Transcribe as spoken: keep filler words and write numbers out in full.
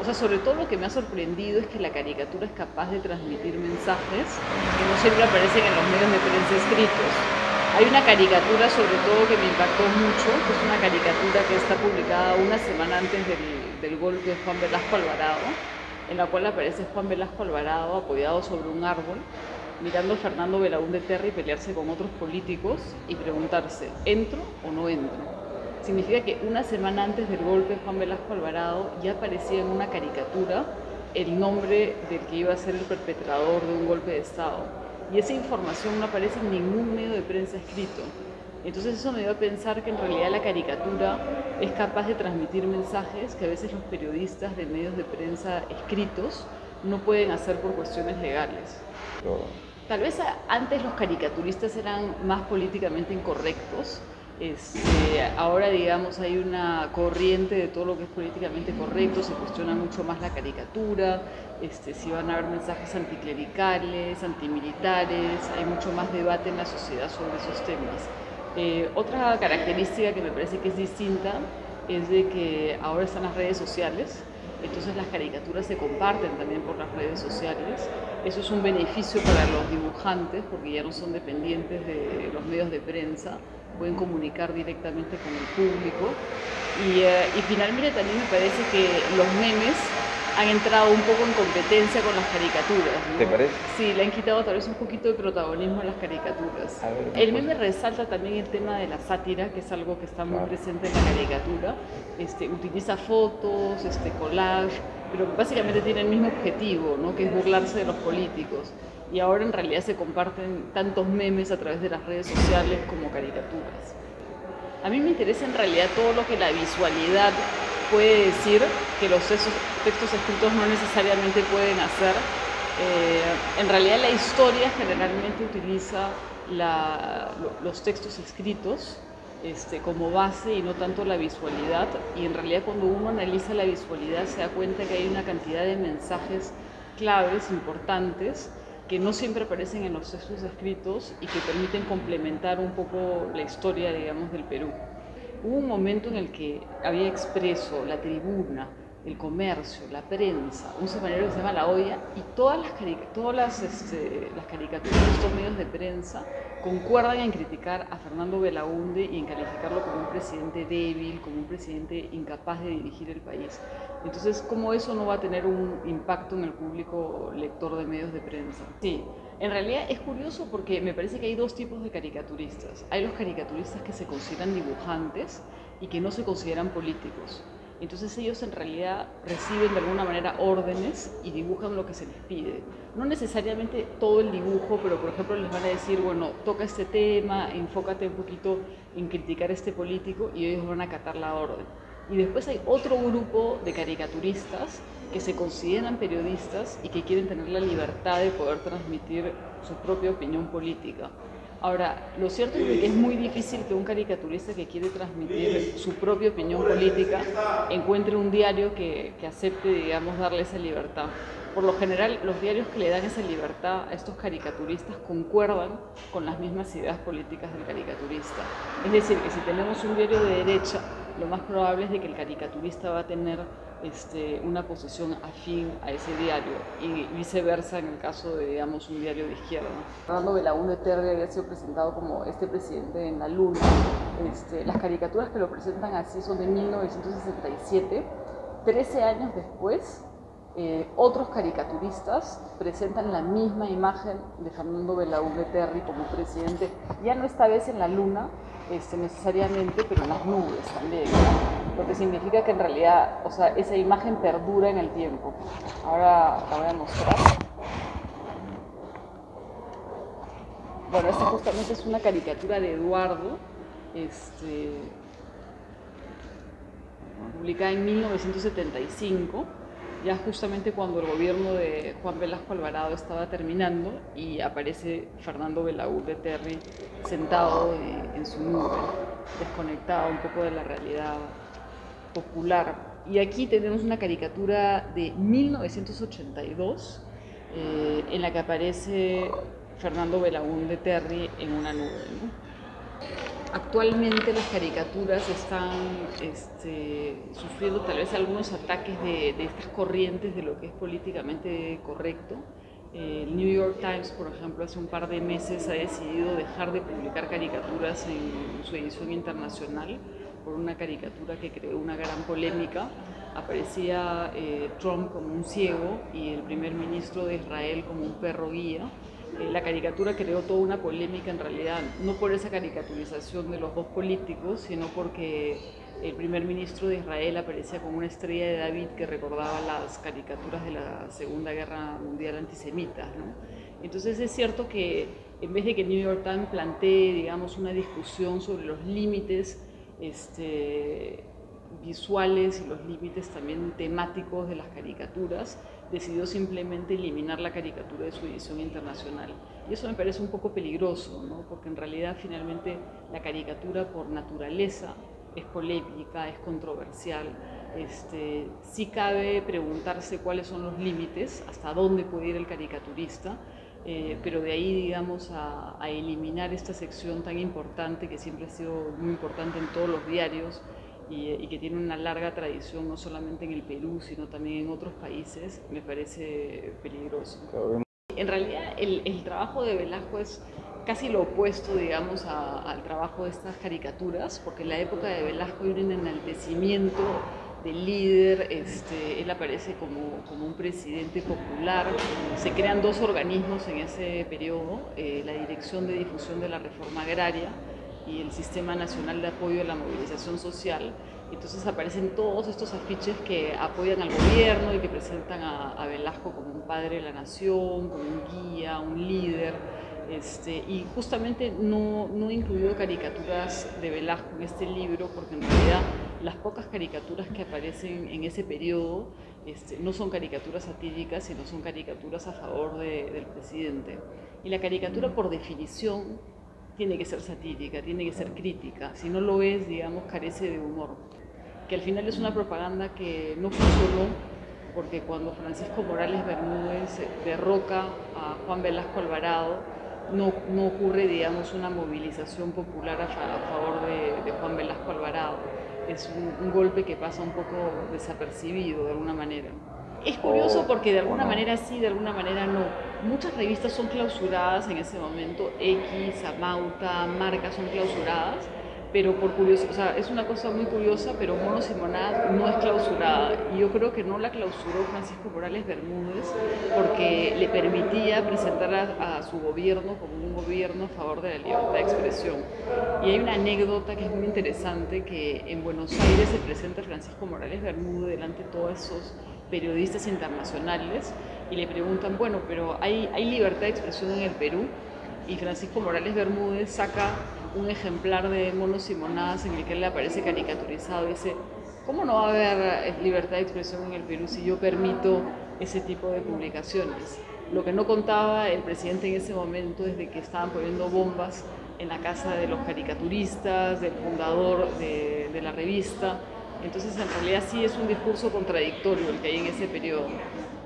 O sea, sobre todo lo que me ha sorprendido es que la caricatura es capaz de transmitir mensajes que no siempre aparecen en los medios de prensa escritos. Hay una caricatura sobre todo que me impactó mucho, que es una caricatura que está publicada una semana antes del, del golpe de Juan Velasco Alvarado, en la cual aparece Juan Velasco Alvarado apoyado sobre un árbol, mirando a Fernando Belaúnde de Terry pelearse con otros políticos y preguntarse, ¿entro o no entro? Significa que una semana antes del golpe de Juan Velasco Alvarado ya aparecía en una caricatura el nombre del que iba a ser el perpetrador de un golpe de Estado. Y esa información no aparece en ningún medio de prensa escrito. Entonces eso me dio a pensar que en realidad la caricatura es capaz de transmitir mensajes que a veces los periodistas de medios de prensa escritos no pueden hacer por cuestiones legales. Tal vez antes los caricaturistas eran más políticamente incorrectos. Este, ahora, digamos, hay una corriente de todo lo que es políticamente correcto, se cuestiona mucho más la caricatura, este, si van a haber mensajes anticlericales, antimilitares, hay mucho más debate en la sociedad sobre esos temas. Eh, otra característica que me parece que es distinta es de que ahora están las redes sociales, entonces las caricaturas se comparten también por las redes sociales. Eso es un beneficio para los dibujantes porque ya no son dependientes de los medios de prensa, pueden comunicar directamente con el público. Y, uh, y finalmente también me parece que los memes han entrado un poco en competencia con las caricaturas, ¿no? ¿Te parece? Sí, le han quitado tal vez un poquito de protagonismo a las caricaturas. A ver, el meme resalta también el tema de la sátira, que es algo que está muy claro. presente en la caricatura. Este, utiliza fotos, este, collage, pero básicamente tiene el mismo objetivo, ¿no? Que es burlarse de los políticos. Y ahora en realidad se comparten tantos memes a través de las redes sociales como caricaturas. A mí me interesa en realidad todo lo que la visualidad puede decir que los esos textos escritos no necesariamente pueden hacer. Eh, en realidad la historia generalmente utiliza la, los textos escritos Este, como base y no tanto la visualidad, y en realidad cuando uno analiza la visualidad se da cuenta que hay una cantidad de mensajes claves, importantes, que no siempre aparecen en los textos escritos y que permiten complementar un poco la historia, digamos, del Perú. Hubo un momento en el que había Expreso, La Tribuna, El Comercio, la prensa, un semanario que se llama La Olla, y todas las, todas las, este, las caricaturas de estos medios de prensa concuerdan en criticar a Fernando Belaúnde y en calificarlo como un presidente débil, como un presidente incapaz de dirigir el país. Entonces, ¿cómo eso no va a tener un impacto en el público lector de medios de prensa? Sí, en realidad es curioso porque me parece que hay dos tipos de caricaturistas. Hay los caricaturistas que se consideran dibujantes y que no se consideran políticos. Entonces ellos en realidad reciben de alguna manera órdenes y dibujan lo que se les pide. No necesariamente todo el dibujo, pero por ejemplo les van a decir, bueno, toca este tema, enfócate un poquito en criticar a este político, y ellos van a acatar la orden. Y después hay otro grupo de caricaturistas que se consideran periodistas y que quieren tener la libertad de poder transmitir su propia opinión política. Ahora, lo cierto es que es muy difícil que un caricaturista que quiere transmitir su propia opinión política encuentre un diario que, que acepte, digamos, darle esa libertad. Por lo general, los diarios que le dan esa libertad a estos caricaturistas concuerdan con las mismas ideas políticas del caricaturista. Es decir, que si tenemos un diario de derecha, lo más probable es de que el caricaturista va a tener este, una posición afín a ese diario, y viceversa en el caso de, digamos, un diario de izquierda. Fernando Belaúnde de Terry había sido presentado como este presidente en la luna. Este, las caricaturas que lo presentan así son de mil novecientos sesenta y siete. trece años después, eh, otros caricaturistas presentan la misma imagen de Fernando Belaúnde de Terry como presidente, ya no esta vez en la luna, Este, necesariamente, pero en las nubes también, ¿no? Lo que significa que en realidad, o sea, esa imagen perdura en el tiempo. Ahora la voy a mostrar. Bueno, esta justamente es una caricatura de Eduardo, este, publicada en mil novecientos setenta y cinco, ya justamente cuando el gobierno de Juan Velasco Alvarado estaba terminando, y aparece Fernando Belaúnde de Terry sentado de, en su nube, desconectado un poco de la realidad popular. Y aquí tenemos una caricatura de mil novecientos ochenta y dos eh, en la que aparece Fernando Belaúnde de Terry en una nube, ¿no? Actualmente las caricaturas están este, sufriendo tal vez algunos ataques de, de estas corrientes de lo que es políticamente correcto. El New York Times, por ejemplo, hace un par de meses ha decidido dejar de publicar caricaturas en su edición internacional por una caricatura que creó una gran polémica. Aparecía eh, Trump como un ciego y el primer ministro de Israel como un perro guía. Eh, la caricatura creó toda una polémica en realidad, no por esa caricaturización de los dos políticos, sino porque el primer ministro de Israel aparecía como una estrella de David que recordaba las caricaturas de la Segunda Guerra Mundial antisemitas, ¿no? Entonces es cierto que en vez de que el New York Times plantee, digamos, una discusión sobre los límites este, visuales y los límites también temáticos de las caricaturas, decidió simplemente eliminar la caricatura de su edición internacional. Y eso me parece un poco peligroso, ¿no? Porque en realidad finalmente la caricatura por naturaleza es polémica, es controversial. Este, sí cabe preguntarse cuáles son los límites, hasta dónde puede ir el caricaturista, eh, pero de ahí, digamos, a, a eliminar esta sección tan importante que siempre ha sido muy importante en todos los diarios y, y que tiene una larga tradición no solamente en el Perú, sino también en otros países, me parece peligroso. En realidad, el, el trabajo de Velasco es casi lo opuesto, digamos, a, al trabajo de estas caricaturas, porque en la época de Velasco hay un enaltecimiento del líder, este, él aparece como, como un presidente popular, se crean dos organismos en ese periodo, eh, la Dirección de Difusión de la Reforma Agraria y el Sistema Nacional de Apoyo a la Movilización Social. Entonces aparecen todos estos afiches que apoyan al gobierno y que presentan a, a Velasco como un padre de la nación, como un guía, un líder. Este, y justamente no, no he incluido caricaturas de Velasco en este libro porque en realidad las pocas caricaturas que aparecen en ese periodo este, no son caricaturas satíricas, sino son caricaturas a favor de, del presidente. Y la caricatura por definición tiene que ser satírica, tiene que ser crítica, si no lo es, digamos, carece de humor. Que al final es una propaganda que no funcionó, porque cuando Francisco Morales Bermúdez derroca a Juan Velasco Alvarado, No, no ocurre, digamos, una movilización popular a, a favor de, de Juan Velasco Alvarado. Es un, un golpe que pasa un poco desapercibido, de alguna manera. Es curioso porque de alguna manera sí, de alguna manera no. Muchas revistas son clausuradas en ese momento, X, Amauta, Marca son clausuradas, pero por curioso, o sea, es una cosa muy curiosa, pero Monos y Monadas no es clausurada. Y yo creo que no la clausuró Francisco Morales Bermúdez porque le permitía presentar a, a su gobierno como un gobierno a favor de la libertad de expresión. Y hay una anécdota que es muy interesante, que en Buenos Aires se presenta Francisco Morales Bermúdez delante de todos esos periodistas internacionales y le preguntan, bueno, pero ¿hay, hay libertad de expresión en el Perú? Y Francisco Morales Bermúdez saca un ejemplar de Monos y Monadas en el que él le aparece caricaturizado y dice, ¿cómo no va a haber libertad de expresión en el Perú si yo permito ese tipo de publicaciones? Lo que no contaba el presidente en ese momento es de que estaban poniendo bombas en la casa de los caricaturistas, del fundador de, de la revista. Entonces en realidad sí es un discurso contradictorio el que hay en ese periodo.